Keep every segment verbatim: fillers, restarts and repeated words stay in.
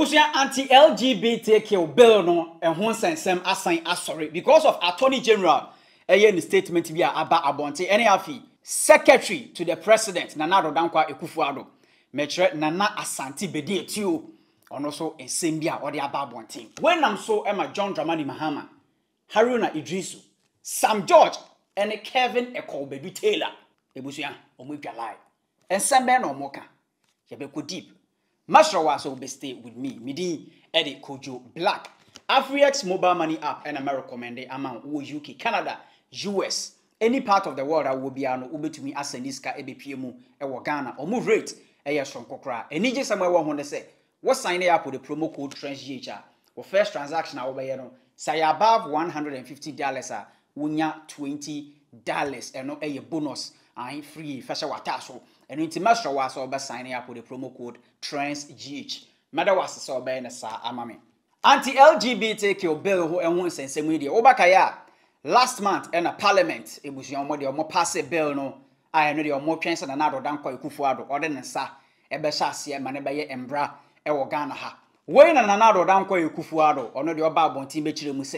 Ebusia anti-L G B T Q bill no ehun sensem asan asori because of Attorney General eye ni statement bi aba abonte ene afi secretary to the president Nana Addo Dankwa Akufo-Addo metre Nana Asante Bediatuo ono so ensem bi a odi aba abonte when am so ema John Dramani Mahama, Haruna Iddrisu, Sam George and Kevin Ekow Baidoo Taylor Ebusia omo dwalai ensem be no moka ye be ko deep. Master was so stay with me. Midi Eddie Kojo Black. Afriex mobile money app and I recommend amount U K, Canada, U S, any part of the world I will be an Uber to me as a Niska, E B P M U, Ewa Ghana, or move rate, Eya Strong Kokra. And you just somewhere one hundred say, what sign up with the promo code TrendsGH or first transaction I will be say above one hundred and fifty dollars, Unya twenty dollars, and no a bonus. I free fashion wataso. And into master was over signing up with the promo code TrendsGH. Mother was so by Nasa Amami. Anti-L G B T Q bill who and one sense media. Obakaya last month and a parliament. It was your mother more pass a bill no. I know your more chance than another than Koy Kufuado or then sa Ebeshasia Manebaya Embra Ewoganaha. When another than Koy Kufuado or no your babon Timbechi Muse.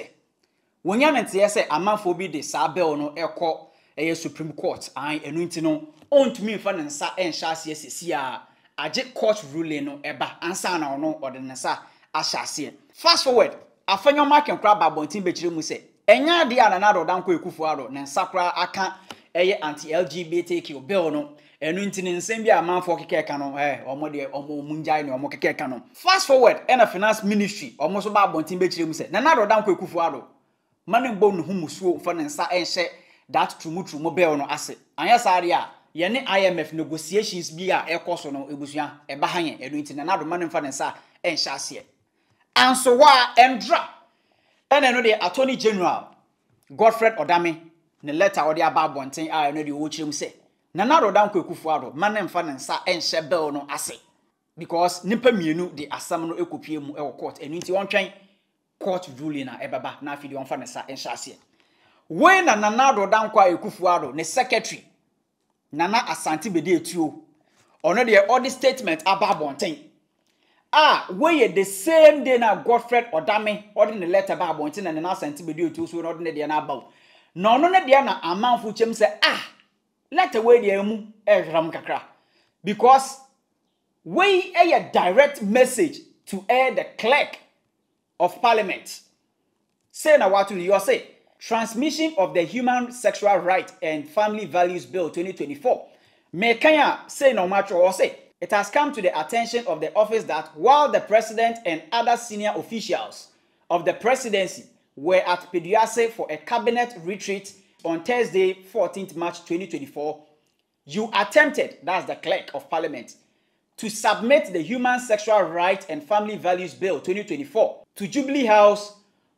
When you and T S A a man forbid the sa bill no air court. A Supreme Court, I and Nintino, own to me, fan and sa and chassis, see, ajit court ruling no eba, and san or no, or the Nasa, I shall see. Fast forward, I find your mark and crab by Bontin Betrimuse, and ya the Anado Dankwa Akufo-Addo, Nansapra, I can't, a anti-L G B T Q bill no, and Nintinin Sambia, man for Kekano, eh, or Modia, or Munjai, or Mokekano. Fast forward, and a finance ministry, almost about Bontin Betrimuse, Nanado Dankwa Akufo-Addo, Manin Bone Humus, fan and sa and shet. That true true mobile no asset. Anya saria yene I M F negotiations bia e course no ebusua e bahanye edu nti na do manemfa ne sa en hyaase. Anso wa endra. Ene no the Attorney General Godfred Odame ne letter odi aba bonten a ene de wo chirem se. Na na do Dankwa Akufo-Addo manemfa ne sa en hye bell no asset. Because nipa mienu de asam no ekopie mu e court enu nti wontwen court ruling na ebaba na afidi wonfa ne sa en hyaase. When Nana Addo Dankwa Akufo-Addo, the secretary, Nana Asante Bediatuo, or no, the audit statement about one thing. Ah, when the same day now Godfred Odame, or the letter about one thing, and Nana Asante Bediatuo, so not the Anaba. No, no, the Anna amount for Chem say, ah, let away the Emu, Ram Kakra. Because we a direct message to air the clerk of parliament. Say now what you say. Transmission of the Human Sexual Rights and Family Values Bill twenty twenty-four. May Kenya say no matter or say, it has come to the attention of the office that while the president and other senior officials of the presidency were at Peduase for a cabinet retreat on Thursday, fourteenth March twenty twenty-four, you attempted, that's the clerk of parliament, to submit the Human Sexual Rights and Family Values Bill twenty twenty-four to Jubilee House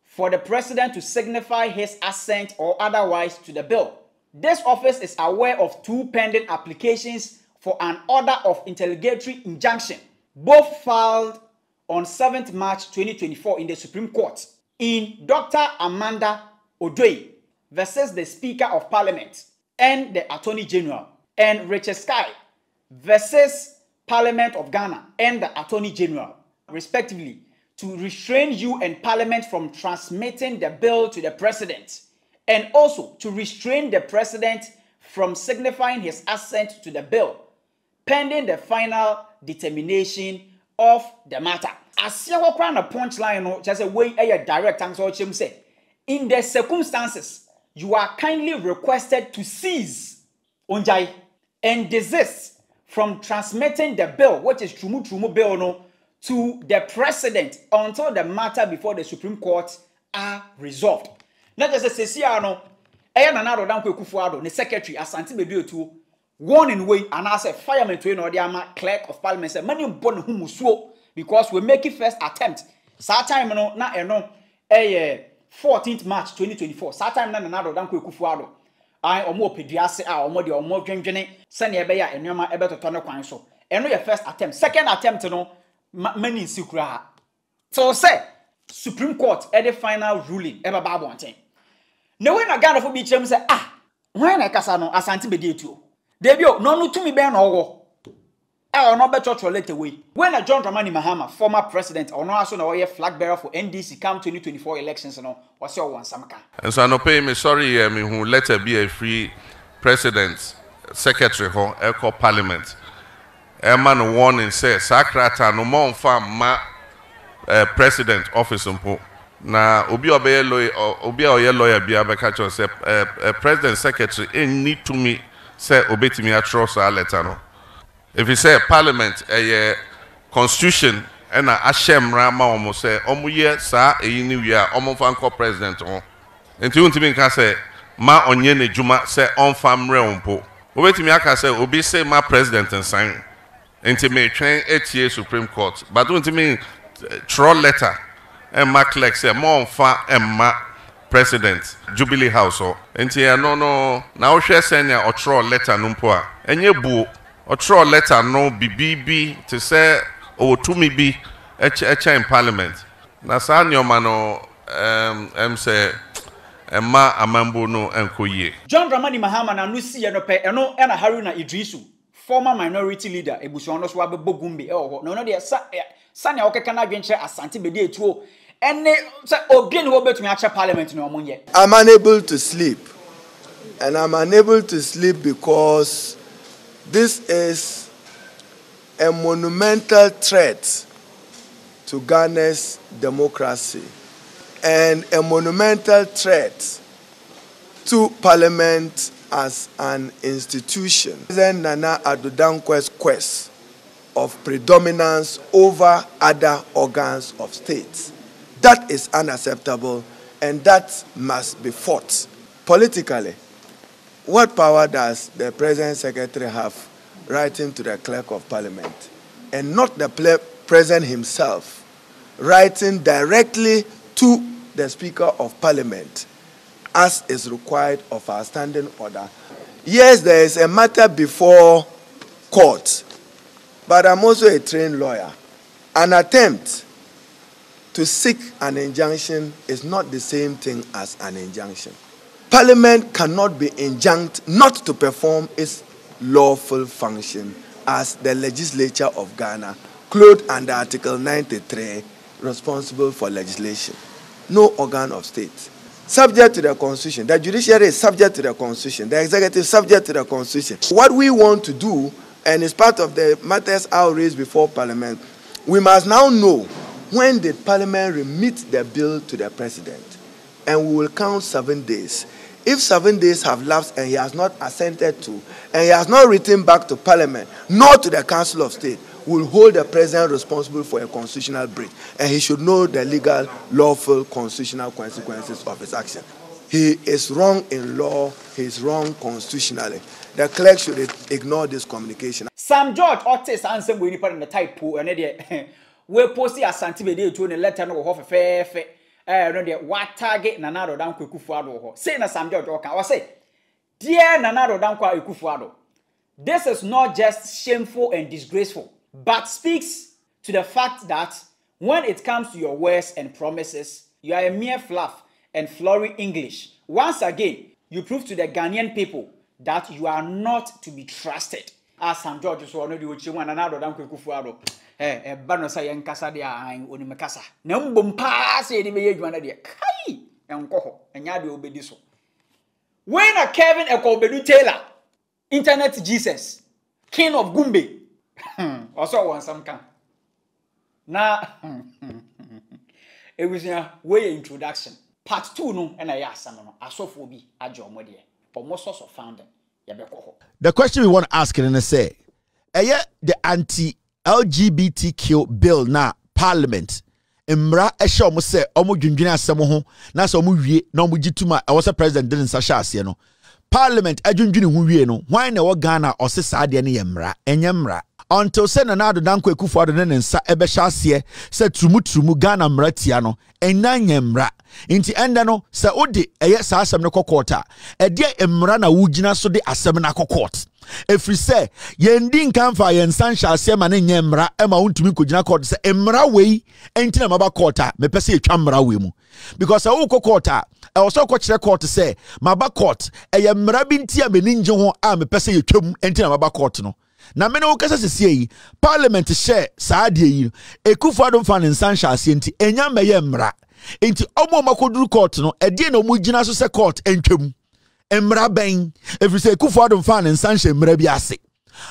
for the president to signify his assent or otherwise to the bill. This office is aware of two pending applications for an order of interrogatory injunction, both filed on seventh March twenty twenty-four in the Supreme Court in Doctor Amanda Odwoi versus the Speaker of Parliament and the Attorney General, and Richard Sky versus Parliament of Ghana and the Attorney General, respectively, to restrain you and Parliament from transmitting the bill to the President, and also to restrain the President from signifying his assent to the bill, pending the final determination of the matter. As you walk around a punchline, just a way a direct answer, say, in the circumstances, you are kindly requested to cease onjai and desist from transmitting the bill, which is trumu trumu bill no, to the president until the matter before the Supreme Court are resolved. Not just say, see, I know, I am another Dankwa Akufo-Addo, the secretary, Asante Bediatuo, one in way, and as a fireman to or the ama clerk of parliament, say, many born whom because we make it first attempt. Sat time, no, not a no, a fourteenth March twenty twenty-four. Sat time, none another Dankwa Akufo-Addo. I or more Peduase, or more the or more Jane Jenny, Sanya Bayer, and Yama Ebert to Tono Council. And no, your first attempt, second attempt, no. Many in secret. So say Supreme Court at the final ruling ever babu wanting. No when a gun of beach say ah when I casano Asante Bediatuo. Debio no no to me ben or I no better to let away. When a John Dramani Mahama, former president, or no assume a flag bearer for N D C come twenty twenty-four elections, no, what's your one samka? And so I no pay me sorry, I mean who let her be a free president, secretary, or echo parliament. A man warning says Sakrata no more farm ma president office umpo. Na obi obe lawyer obi oye lawyer be catch us a president secretary in need to me say obey to me a trust a letter no. If you say parliament, a uh, constitution, and a Hashem Rama almost say, Omuye, sir, a new year, Omofanko president on. And to me, can say, Ma onyene juma, say, on farm realm po. Obey to me, I can say, Obi say, my president and sign. And to me, train eight years Supreme Court. But don't mean, troll letter, and my clerk say, Mon fa, and my president, Jubilee House. And to no, no, now she send or troll letter, numpoa, and ye boo. Or throw a letter no B B B to say oh to me be a in parliament. Nasanyo mano um em say Emma Amambo no enkoye. John Dramani Mahama na nusi no pe eno na Haruna Iddrisu, former minority leader, Ebusuano Swabe Bogumbi oh no no de sa sanya okekana dwenche Asante Bediatuo and say obien wo betumi a parliament no omonye. I'm unable to sleep. And I'm unable to sleep because this is a monumental threat to Ghana's democracy and a monumental threat to Parliament as an institution. President Nana Addo Dankwa's quest of predominance over other organs of state. That is unacceptable and that must be fought politically. What power does the present secretary have writing to the clerk of parliament and not the president himself writing directly to the speaker of parliament as is required of our standing order? Yes, there is a matter before court, but I'm also a trained lawyer. An attempt to seek an injunction is not the same thing as an injunction. Parliament cannot be enjoined not to perform its lawful function as the legislature of Ghana, clothed under Article ninety-three, responsible for legislation. No organ of state. Subject to the Constitution. The judiciary is subject to the Constitution. The executive is subject to the Constitution. What we want to do, and it's part of the matters I raised before Parliament, we must now know when did Parliament remit the bill to the President. And we will count seven days. If seven days have lapsed and he has not assented to, and he has not written back to Parliament, nor to the Council of State, will hold the president responsible for a constitutional breach. And he should know the legal, lawful, constitutional consequences of his action. He is wrong in law, he is wrong constitutionally. The clerk should ignore this communication. Sam George, Otis, and Sam William in the type pool, and then we posted Asante Bediatuo in a letter of a fair fair. Eh, no dear, what target Nana Addo Dankwa Akufo-Addo? Say na Sam George Oka. I say, dear Nana Addo Dankwa Akufo-Addo, this is not just shameful and disgraceful, but speaks to the fact that when it comes to your words and promises, you are a mere fluff and flowery English. Once again, you prove to the Ghanaian people that you are not to be trusted. As Sam George so no dear, Nana Addo Dankwa Akufo-Addo. Eh, bano sa yen kasa dia an oni makasa. Na mbompa se ni meye dwana dia. Kai, enkoho, enya de obedi so. When a Kevin Ekow Baidoo Taylor, Internet Jesus, King of Gumbe. Also one some kan. Na Ewusia we introduction. Part two no ena ya asano no. Asofo bi ajomo de. For more source of founding, ya bekoho. The question we want to ask in is say, eh the anti L G B T Q bill na parliament emra ehye omo se omo dwundwune asem ho na se omo wie na omo gituma e wose president din sasha ase no parliament adwundwune ho wie no hwan na wo Ghana osesa ade ne yemra enye mra until se Nana Addo Dankwa Akufo-Addo ne nsa ebe hye ase se trumu trumu Ghana mra tia no enanye mra inti enda no se odi eye sa asem ne kokota e de emra na wugina so de asem na kokota. If we say yendin kanfa yensan sha asema ne nyemra ema wontumi kogina court say emra wei entina maba court a mepese etwa mra wei mu because awu ko court a e oso ko kire court say maba court e yemra bi ntia meninje ho a mepese etwam entina maba court no Na mene ukasa sisi yeyi, parliament share saadi yeyi, Akufo-Addo fan insan shasi enti, enyame ye mra, enti omu makuduru court no, edie no mujina suse court enkemu, emra ben, if you say Akufo-Addo fan insan she mre biase.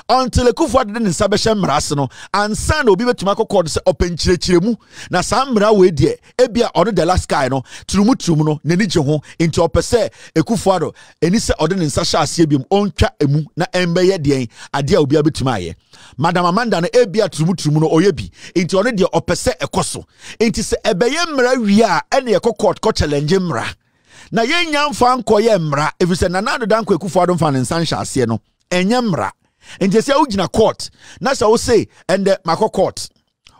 Until Akufo-Addo den insabe she mra seno, ansan no bibe tumako court se open chile chile mu, na sa mra we die, ebia odo de la sky no, trumu trumu no, neni jehon, enti opese, Akufo-Addo, enise odo den insa shasi yebium, onka emu, na embe ye dien, adia ubi abitumaye. Madam Amanda na ebia trumu trumu no oyebi, enti odo de opese ekoso, enti se ebeye mra wia, ene yeko court ko challenge mra. Na ye nyam fan koye mra, if you say Nana Addo Dankwa Akufo-Addo fan insan shasi no, enye mra. And just say, Ujina court. That's how I say, and the Mako court.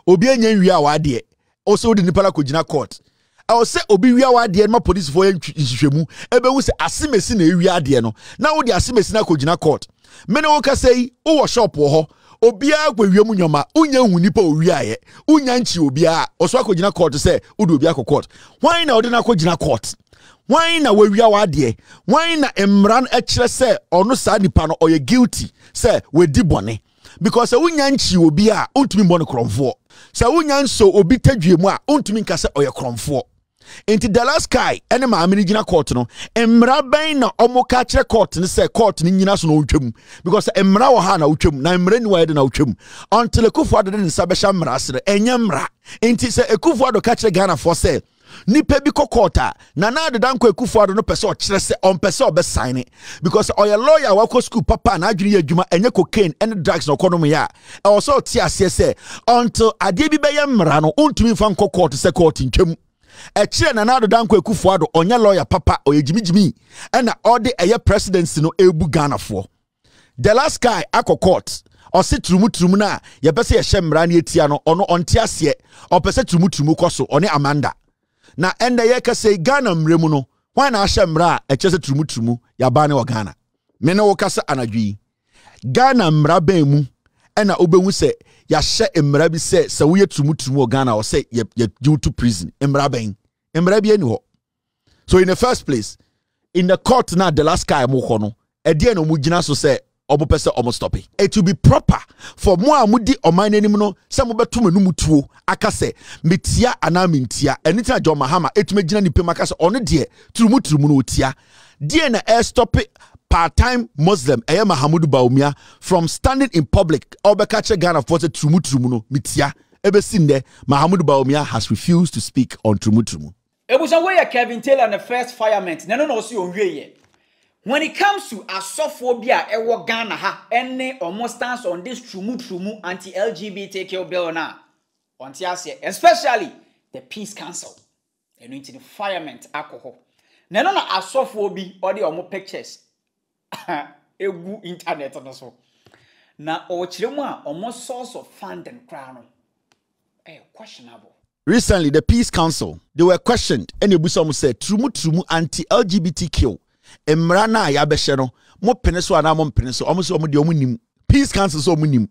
Obi enye wia wa de. Also, the Nipala Kujina court. I will say, Obi wia wa de, my police for him. Ebe we say, Asimesin wia de no. Now, the Asimesin Kujina court. Menoka say, Oh, shop woho. Obia kwe wia munyoma. Unya unipa wia ye. Unya nchi obia. Oswa Kujina court say, Udu obia court. Why na Odena Kujina court? Why na we wia wa de? Why na Emran etchle say, or no sadi pano, or ye guilty? Say we di bone because say unyanchi obi a ontumi bone kromfo say unyanso obi tadwemu a ontumi nka say oye kromfo enti the last guy ene maame ni gina court no emra ben na omoka kire court ni say court ni nyina so no otwam because emra wo ha na otwam na emra ni wa de na otwam until Akufo-Addo de nsa be shamra sere enye mra enti say Akufo-Addo ka kire Ghana for say ni pebi kokota Nana Addo Dankwa Akufo-Addo no pese o kire se on pese o be sign it because oya lawyer wa ko school papa na adwiri adwuma enye cocaine and drugs no kono ya e o so ti ase se until ade bi be ye mra no ontumi fan kokota se court ntwem e kire Nana Addo Dankwa Akufo-Addo onya lawyer papa oya jimijimi and na all the eye presidency no ebu Ghana for the last guy akọ court or sit rumu trumu na ye pese ye hemra na etia no ono onti ase o pese trumu trumu koso one Amanda na enda yeka say Ghana mremu no wana ahye mra e chese trumu trumu ya ba ne o Ghana me ne wo kasa anadwi Ghana mra ban mu e na obehu se ya hye emra bi se se wo ye trumu trumu o Ghana o se ye due to prison emra ban emra bi ani ho. So in the first place in the court na the last guy mo ho no e de na mo gina so se obo pese omo stop it. It will be proper for mo amudi oman anim no se mo beto manum tuo aka se metia ana mentia enita John Mahama etume gina ni pem aka se ono de turumu turumu no otia de na air stop it part-time Muslim eye Mahamudu Bawumia from standing in public obekache Ghana for the turumu turumu no metia ebesi nde Mahamudu Bawumia has refused to speak on turumu turumu. It was away Kevin Taylor and the first fireman na no no see onwe. When it comes to asophobia, ewo Ghana ha any almost stands on this trumu trumu anti-L G B T Q bill na, especially the Peace Council, and into the firement alcohol. Na no na asophobia or the omo pictures, egu internet and so. Na ochirema omo source of funding crown, eh questionable. Recently, the Peace Council they were questioned, and Ebu some said trumu trumu anti-L G B T Q. Emrana ya beshero mo peneso ana mo peneso omo so omo de omo nim Peace Council so omo nim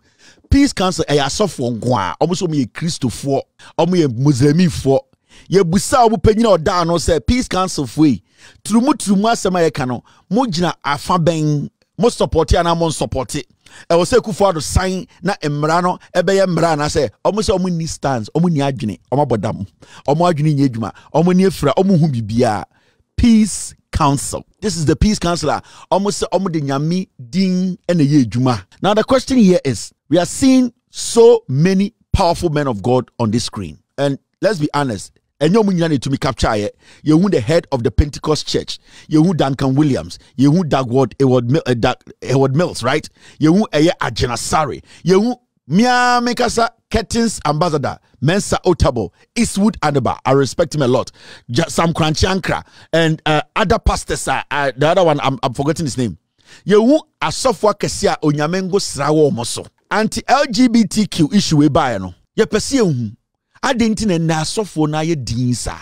Peace Council e ya sofo nko a omo so omo ye Christofo omo ye Muslimifo ye busa omo panyina oda no say Peace Council foi trumu trumu asema ye ka no mo gina afa ben mo support ana mo support e wo say Akufo-Addo sign na emrano ebe ye mra na say omo so omo ni stands omo ni adwene omo bodam omo adwene nye adwuma omo ni afira omo hu bibia Peace Council. This is the Peace Councilor. Almost Omodinyami Ding and a ye juma. Now the question here is we are seeing so many powerful men of God on this screen. And let's be honest, and you need to me capture it. You who the head of the Pentecost Church. You who Duncan Williams. You who Dag Heward-Mills, right? You who Eye Ajenasari. You who Mia Mekasa Kettins Ambassador, Mensa Otabo, Eastwood Anaba. I respect him a lot. Sam Korankye Ankrah and uh, other pastors. Uh, uh, the other one, I'm, I'm forgetting his name. Yehu asofwa kesia onyamengo srawo moso. Anti-L G B T Q issue we buy no. Ye pesi yehu. Adenti ne na asofwo na ye dinsa.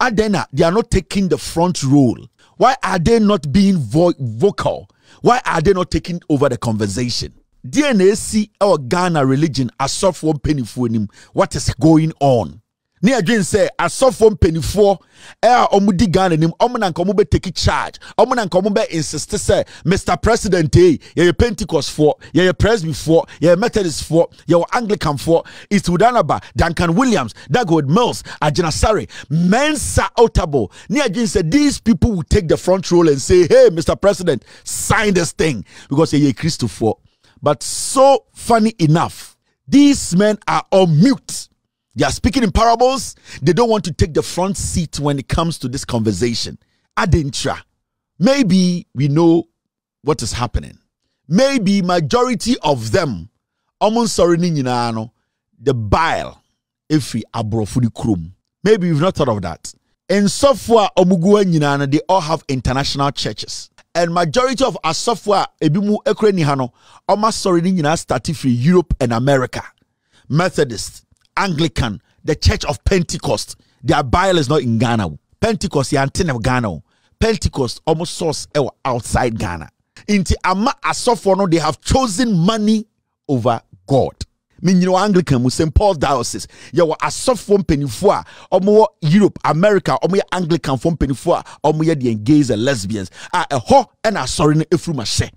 Adena they are not taking the front role. Why are they not being vo vocal? Why are they not taking over the conversation? D N A C or Ghana religion as soft one penny for him. What is going on? Ni again say I saw from penny four air omudi gun and him oman and take charge. Oman and Komube insisted say Mister President eh, ye Pentecost for, ye Presby for, ye Methodist for, ye Anglican for, Eastwood Anaba, Duncan Williams, Dag Heward-Mills, Ajinasare, Mensa Otabo. Ni again say these people will take the front row and say, hey, Mister President, sign this thing because ye Christo for. But so funny enough, these men are on mute. They are speaking in parables. They don't want to take the front seat when it comes to this conversation. Adentra. Maybe we know what is happening. Maybe majority of them, the bile, if we abrofudi krum. Maybe we've not thought of that. And software omuguwe they all have international churches. And majority of our software ebimu ekre nihano, omasori nina started from Europe and America. Methodist. Anglican, the Church of Pentecost, their Bible is not in Ghana. Pentecost, the antenna of Ghana. Pentecost, almost source outside Ghana. Inti ama asofono, they have chosen money over God. Mean you know Anglican, we Saint Paul diocese. You were asofon penifua, omo Europe, America, omo Anglican from penifua, omo ye the gays and lesbians. Ah, a ho and a sorry efrumashe.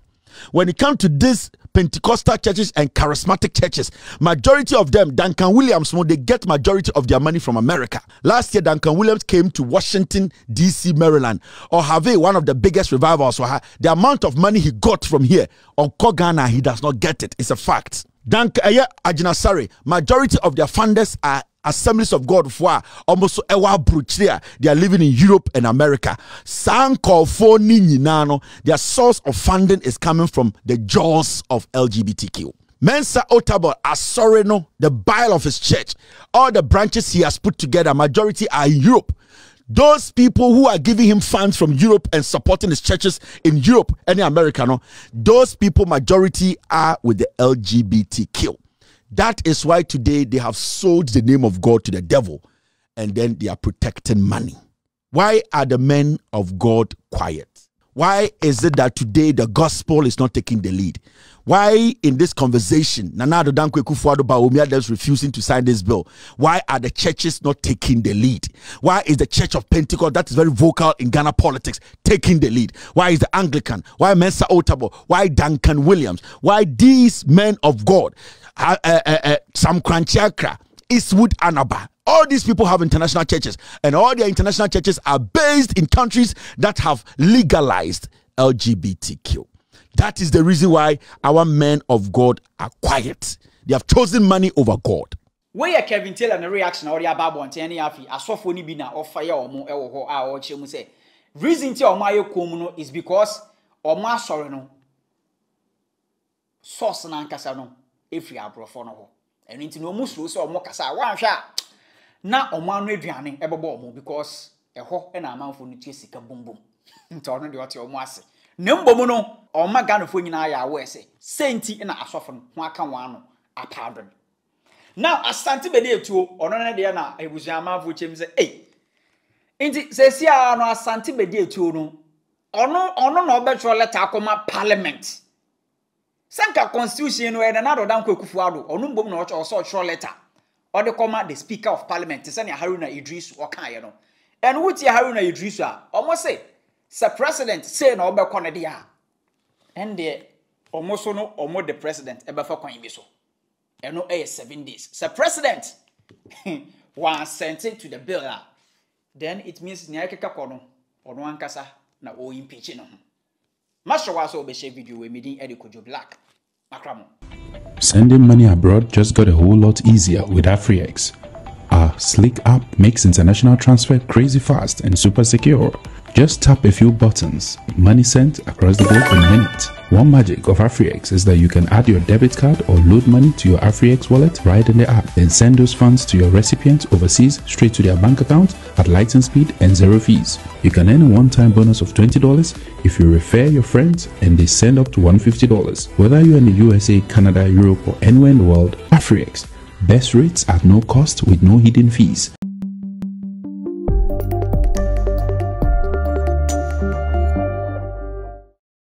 When it comes to these Pentecostal churches and charismatic churches, majority of them, Duncan Williams, they get majority of their money from America. Last year, Duncan Williams came to Washington, D C, Maryland, or Harvey, one of the biggest revivals. The amount of money he got from here, on Kogana, he does not get it. It's a fact. Duncan Ajinasare, majority of their funders are Assemblies of God for almost ewa bruchia. They are living in Europe and America. San Kofoni Ninano, their source of funding is coming from the jaws of L G B T Q. Mensa Otabo Asoreno, the bile of his church. All the branches he has put together, majority are in Europe. Those people who are giving him funds from Europe and supporting his churches in Europe and in America, no, those people majority are with the L G B T Q. That is why today they have sold the name of God to the devil and then they are protecting money. Why are the men of God quiet? Why is it that today the gospel is not taking the lead? Why in this conversation, Nana Addo Dankwa Akufo-Addo Bawumia is refusing to sign this bill? Why are the churches not taking the lead? Why is the Church of Pentecost, that is very vocal in Ghana politics, taking the lead? Why is the Anglican? Why Mensa Otabo? Why Duncan Williams? Why these men of God? Uh, uh, uh, uh, Sam Korankye Ankrah, Eastwood Anaba. All these people have international churches and all their international churches are based in countries that have legalized L G B T Q. That is the reason why our men of God are quiet. They have chosen money over God. Where are Kevin Taylor and the reaction or the Bible and any of you? I saw for Nibina or fire or more or Chemu say. Reason to Omayo Komuno is because Oma Soreno Source Nankasano, if you are profono. And into no Muslim or Mokasa, one shot. Now, a man with Yanni, ever bomb because a ho and a man for Nutisika boom boom. Intorno, you are your massy. Numbomono or Maganofuni, I will say, Sainty and a soften, Wakawano, a pardon. Now, as Asante Bediatuo, or Nana Diana, I was Yama, which him say, eh. Indeed, says ya no Asante Bediatuo, or no, or no, no better let Tacoma Parliament. Sanka Constitution, where another Dankwa Akufo-Addo, or Numbum Notch or such letter. Or the comma the Speaker of Parliament is any Haruna Iddrisu or Kayano. And what your Haruna Iddrisu are almost say, Sir President, say no be Conadia. And the almost no or more the President ever for Coimiso. And no air seven days. Sir President, one sent it to the bill. Then it means Nyakeka Kono or one Casa na O impeaching. Master was over share video with me, Eddie Kujo Black. Macramo. Sending money abroad just got a whole lot easier with Afriex. Our slick app makes international transfer crazy fast and super secure. Just tap a few buttons, money sent across the globe in minutes. One magic of Afriex is that you can add your debit card or load money to your Afriex wallet right in the app, then send those funds to your recipient overseas straight to their bank account at lightning speed and zero fees. You can earn a one-time bonus of twenty dollars if you refer your friends and they send up to one hundred fifty dollars. Whether you're in the U S A, Canada, Europe or anywhere in the world, Afriex. Best rates at no cost with no hidden fees.